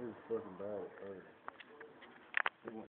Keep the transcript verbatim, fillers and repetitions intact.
He was fucking bad at first.